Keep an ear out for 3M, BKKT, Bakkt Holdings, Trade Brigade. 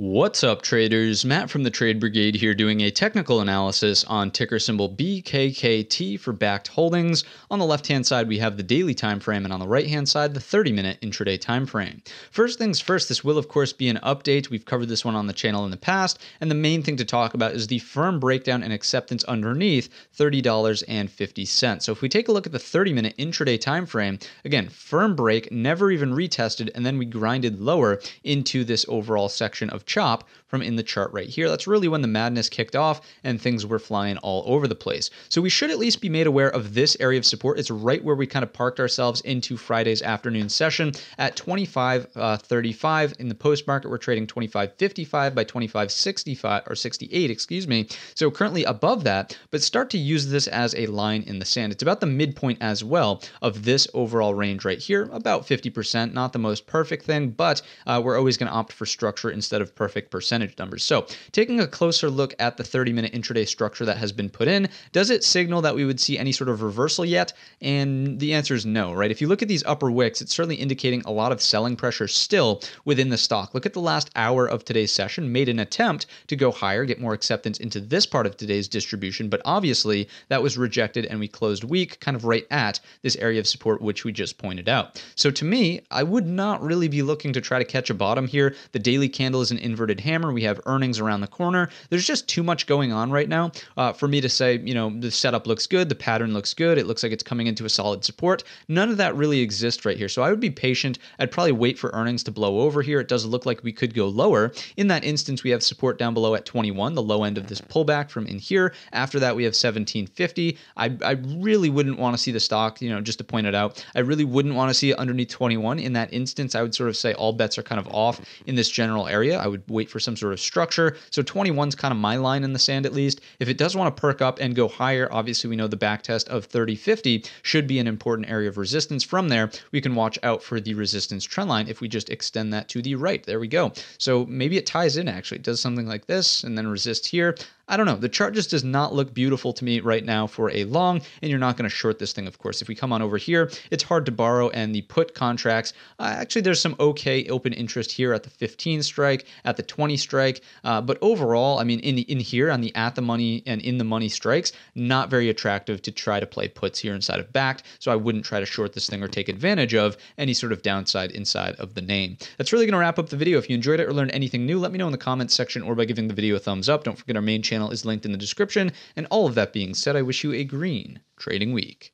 What's up, traders? Matt from the Trade Brigade here doing a technical analysis on ticker symbol BKKT for Bakkt Holdings. On the left-hand side, we have the daily time frame, and on the right-hand side, the 30-minute intraday time frame. First things first, this will, of course, be an update. We've covered this one on the channel in the past, and the main thing to talk about is the firm breakdown and acceptance underneath $30.50. So if we take a look at the 30-minute intraday time frame, again, firm break, never even retested, and then we grinded lower into this overall section of chop from in the chart right here. That's really when the madness kicked off and things were flying all over the place. So we should at least be made aware of this area of support. It's right where we kind of parked ourselves into Friday's afternoon session at 25.35. In the post market, we're trading 25.55 by 25.65 or 68, excuse me. So currently above that, but start to use this as a line in the sand. It's about the midpoint as well of this overall range right here, about 50%, not the most perfect thing, but we're always going to opt for structure instead of perfect percentage numbers. So taking a closer look at the 30-minute intraday structure that has been put in, does it signal that we would see any sort of reversal yet? And the answer is no, right? If you look at these upper wicks, it's certainly indicating a lot of selling pressure still within the stock. Look at the last hour of today's session, made an attempt to go higher, get more acceptance into this part of today's distribution, but obviously that was rejected and we closed weak kind of right at this area of support, which we just pointed out. So to me, I would not really be looking to try to catch a bottom here. The daily candle is an inverted hammer. We have earnings around the corner. There's just too much going on right now for me to say, you know, the setup looks good, the pattern looks good, it looks like it's coming into a solid support. None of that really exists right here. So I would be patient. I'd probably wait for earnings to blow over here. It does look like we could go lower. In that instance, we have support down below at 21, the low end of this pullback from in here. After that, we have 17.50. I really wouldn't want to see the stock, you know, just to point it out. I really wouldn't want to see it underneath 21. In that instance, I would sort of say all bets are kind of off in this general area. I would wait for some sort of structure. So 21 is kind of my line in the sand, at least. If it does want to perk up and go higher, obviously we know the back test of 30.50 should be an important area of resistance. From there, we can watch out for the resistance trend line if we just extend that to the right. There we go. So maybe it ties in actually. It does something like this and then resists here. I don't know. The chart just does not look beautiful to me right now for a long, and you're not going to short this thing, of course. If we come on over here, it's hard to borrow, and the put contracts, actually there's some okay open interest here at the 15 strike, at the 20 strike, but overall, I mean, in here on the at the money and in the money strikes, not very attractive to try to play puts here inside of Bakkt, so I wouldn't try to short this thing or take advantage of any sort of downside inside of the name. That's really going to wrap up the video. If you enjoyed it or learned anything new, let me know in the comments section or by giving the video a thumbs up. Don't forget our main channel is linked in the description. And all of that being said, I wish you a green trading week.